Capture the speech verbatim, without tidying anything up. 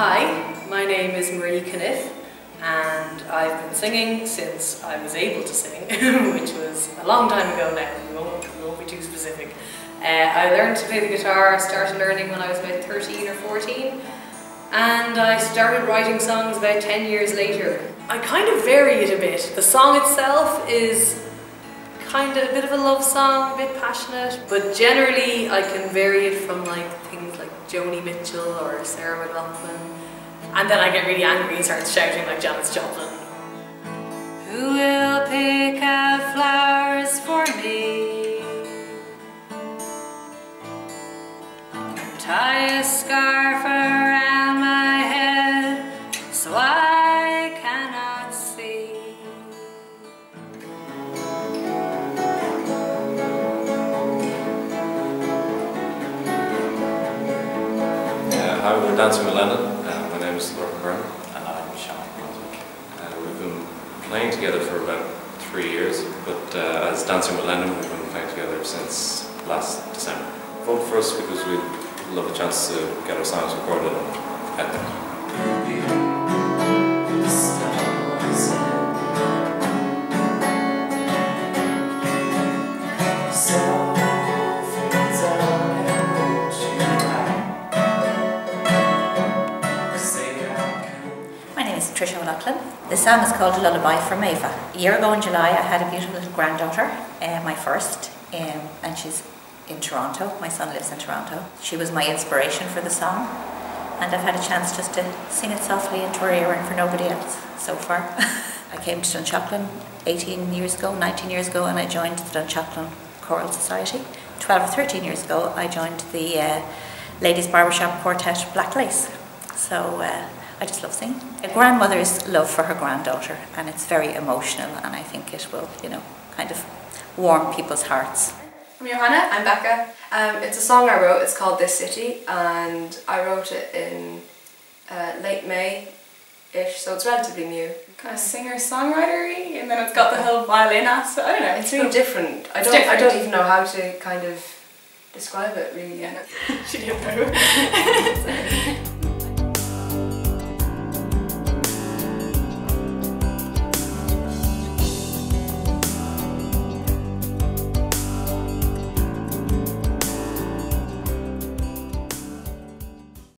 Hi, my name is Marie Conniffe and I've been singing since I was able to sing, which was a long time ago now, we won't, we won't be too specific. Uh, I learned to play the guitar, started learning when I was about thirteen or fourteen, and I started writing songs about ten years later. I kind of vary it a bit. The song itself is kind of a bit of a love song, a bit passionate, but generally I can vary it from like things like Joni Mitchell or Sarah McLaughlin, and then I get really angry and start shouting like Janis Joplin. Who will pick out flowers for me? And tie a scarf around my head so I cannot see. Yeah, hi, we're Dancing With Lennon. Laura Burn and I'm Sean Bronzewick. Uh, we've been playing together for about three years, but uh, as Dancing With Lennon, we've been playing together since last December. Vote for us because we love the chance to get our songs recorded and out there. The song is called A Lullaby from Ava. A year ago in July I had a beautiful little granddaughter, uh, my first, um, and she's in Toronto. My son lives in Toronto. She was my inspiration for the song, and I've had a chance just to sing it softly into her ear and for nobody else so far. I came to Dunshaughlin eighteen years ago, nineteen years ago, and I joined the Dunshaughlin Choral Society. twelve or thirteen years ago I joined the uh, Ladies Barbershop Quartet Black Lace. So. Uh, I just love singing. A grandmother's love for her granddaughter, and it's very emotional, and I think it will, you know, kind of warm people's hearts. I'm Johanna. I'm Becca. Um, it's a song I wrote, it's called This City, and I wrote it in uh, late May-ish, so it's relatively new. Kind of singer-songwriter-y, and then it's got the whole violin aspect, I don't know. It's really so different. I don't, different. I don't even know how to kind of describe it, really. Yeah. She didn't know.